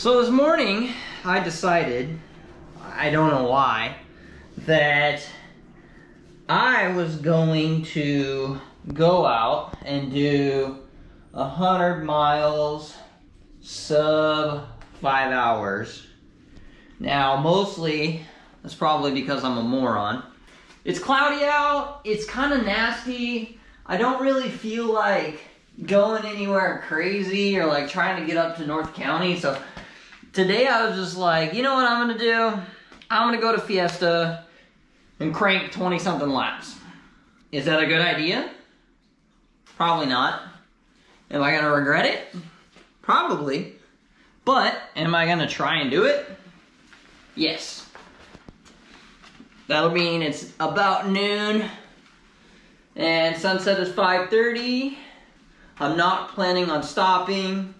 So this morning, I decided, I don't know why, that I was going to go out and do 100 miles sub 5 hours. Now, mostly, that's probably because I'm a moron. It's cloudy out, it's kind of nasty. I don't really feel like going anywhere crazy or like trying to get up to North County. So today I was just like, you know what I'm gonna do? I'm gonna go to Fiesta and crank 20 something laps. Is that a good idea? Probably not. Am I gonna regret it? Probably. But am I gonna try and do it? Yes. That'll mean it's about noon and sunset is 5:30. I'm not planning on stopping,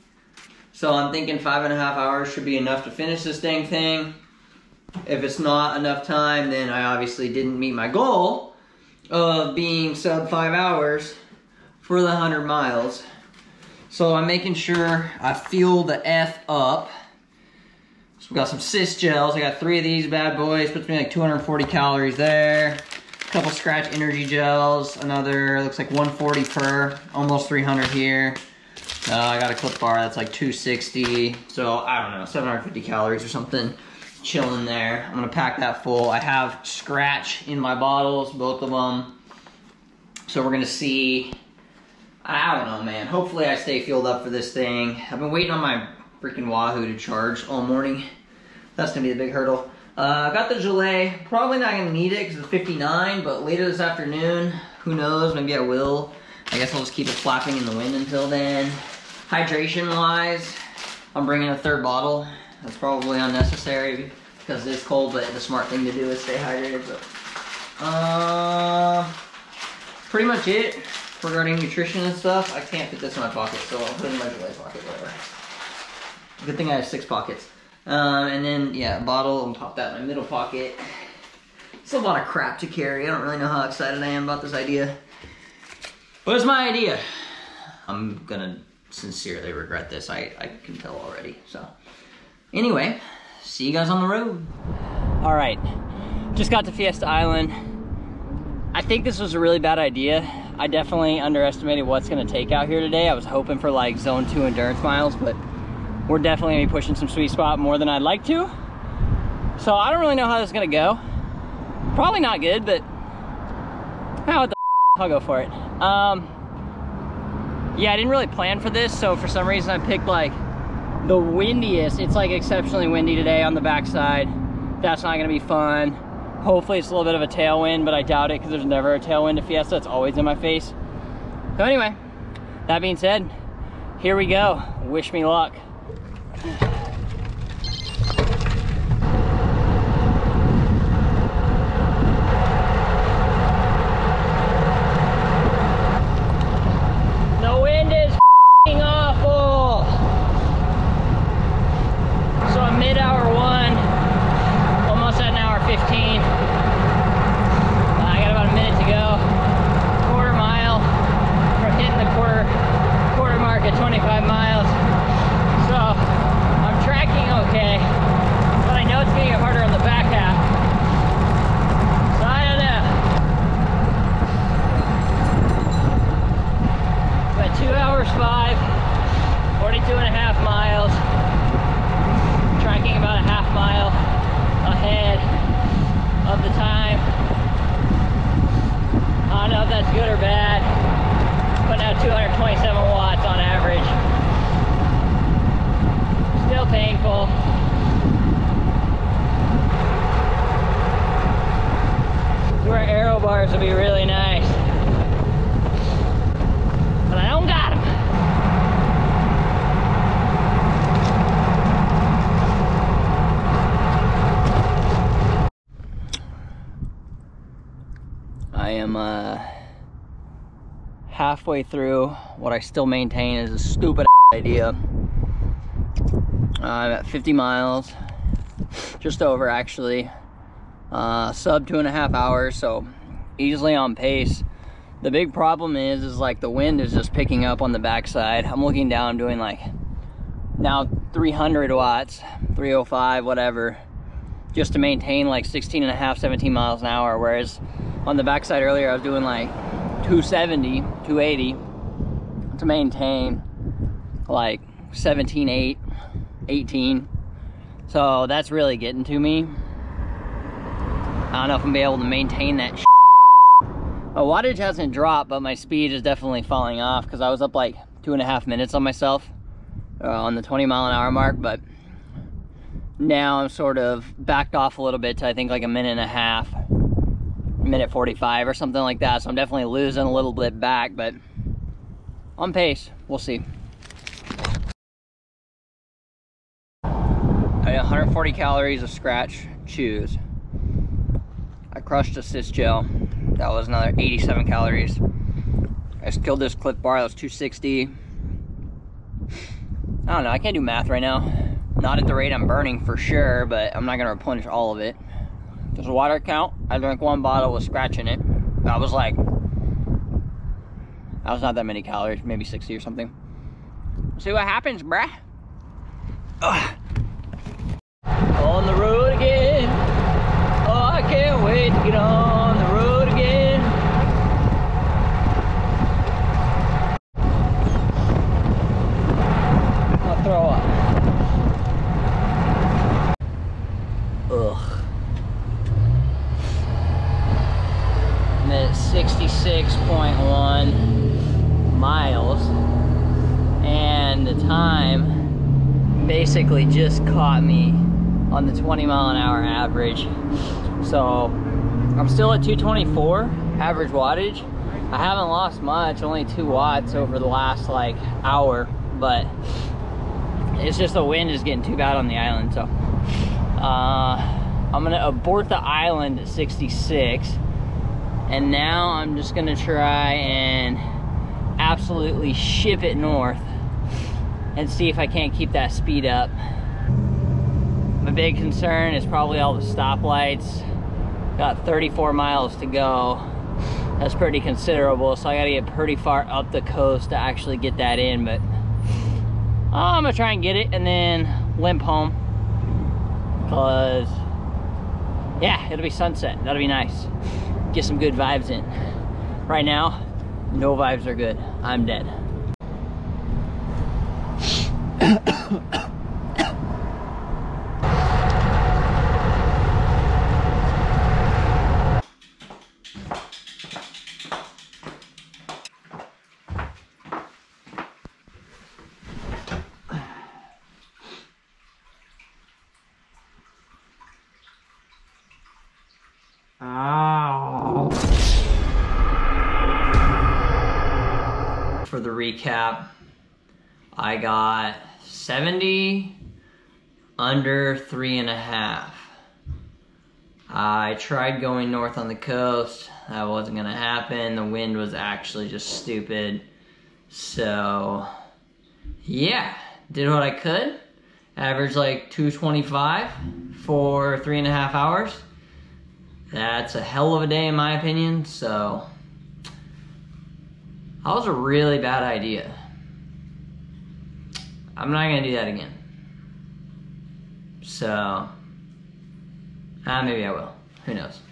so I'm thinking 5.5 hours should be enough to finish this dang thing. If it's not enough time, then I obviously didn't meet my goal of being sub 5 hours for the 100 miles. So I'm making sure I fuel the F up. So we got some SIS gels. I got 3 of these bad boys. Puts me like 240 calories there. A couple Scratch energy gels. Another, looks like 140 per. Almost 300 here. I got a Clif bar that's like 260. So I don't know, 750 calories or something. Chilling there. I'm gonna pack that full. I have Scratch in my bottles, both of them. So we're gonna see. I don't know, man. Hopefully I stay fueled up for this thing. I've been waiting on my freaking Wahoo to charge all morning. That's gonna be the big hurdle. I got the Gelée. Probably not gonna need it because it's 59, but later this afternoon, who knows, maybe I will. I guess I'll just keep it flapping in the wind until then. Hydration-wise, I'm bringing a third bottle. That's probably unnecessary because it's cold, but the smart thing to do is stay hydrated. So, pretty much it. Regarding nutrition and stuff, I can't fit this in my pocket, so I'll put it in my Gelée pocket, whatever. Good thing I have 6 pockets. And then, yeah, a bottle, and pop that in my middle pocket. It's a lot of crap to carry. I don't really know how excited I am about this idea. But it's my idea. I'm gonna sincerely regret this. I can tell already, so. Anyway, see you guys on the road. All right, just got to Fiesta Island. I think this was a really bad idea. I definitely underestimated what's gonna take out here today. I was hoping for like zone 2 endurance miles, but we're definitely gonna be pushing some sweet spot more than I'd like to. So I don't really know how this is gonna go. Probably not good, but how the I'll go for it. Yeah, I didn't really plan for this. So for some reason I picked like the windiest. It's like exceptionally windy today on the backside. That's not gonna be fun. Hopefully it's a little bit of a tailwind, but I doubt it because there's never a tailwind to Fiesta. It's always in my face. So anyway, that being said, here we go. Wish me luck. The wind is f***ing awful. So I'm mid-hour 1, almost at an hour 15. I got about a minute to go. Quarter mile, we're hitting the quarter mark at 25 miles. So I'm tracking okay, but I know it's gonna get harder on the back half. So I don't know. But 2 hours 5, 42.5 miles. Tracking about a half mile ahead of the time. I don't know if that's good or bad. Putting out 227 watts on average. Still painful. Your aero bars would be really nice. But I don't got them. I am halfway through what I still maintain is a stupid idea. I'm at 50 miles, just over actually, sub 2.5 hours, so easily on pace. The big problem is like the wind is just picking up on the backside. I'm looking down, I'm doing like now 300 watts, 305, whatever, just to maintain like 16 and a half, 17 miles an hour. Whereas on the backside earlier, I was doing like 270, 280 to maintain like 17, 8, 18. So that's really getting to me. I don't know if I'm gonna be able to maintain that. My wattage hasn't dropped, but my speed is definitely falling off because I was up like 2.5 minutes on myself on the 20 mile an hour mark, but now I'm sort of backed off a little bit to I think like 1.5 minutes, 1:45 or something like that. So I'm definitely losing a little bit back, but on pace, we'll see. I had 140 calories of Scratch chews. I crushed a SIS gel. That was another 87 calories. I killed this Clif bar, that was 260. I don't know, I can't do math right now. Not at the rate I'm burning for sure, but I'm not gonna replenish all of it. There's a water count. I drank one bottle with Scratch in it. That was not that many calories, maybe 60 or something. See what happens, bruh. Ugh. On the road again. Oh, I can't wait to get on the road again. I'll throw up. Ugh. I'm at 66.1 miles. And the time basically just caught me on the 20 mile an hour average. So I'm still at 224 average wattage. I haven't lost much, only 2 watts over the last like hour, but it's just the wind is getting too bad on the island. So I'm gonna abort the island at 66. And now I'm just gonna try and absolutely ship it north and see if I can't keep that speed up. My big concern is probably all the stoplights. Got 34 miles to go. That's pretty considerable, so I gotta get pretty far up the coast to actually get that in, but I'm gonna try and get it and then limp home. Cause, yeah, it'll be sunset. That'll be nice. Get some good vibes in. Right now, no vibes are good. I'm dead. For the recap, I got 70 under 3.5. I tried going north on the coast. That wasn't gonna happen. The wind was actually just stupid. So yeah, did what I could. Averaged like 225 for 3.5 hours. That's a hell of a day in my opinion, so that was a really bad idea. I'm not gonna do that again. So, maybe I will, who knows.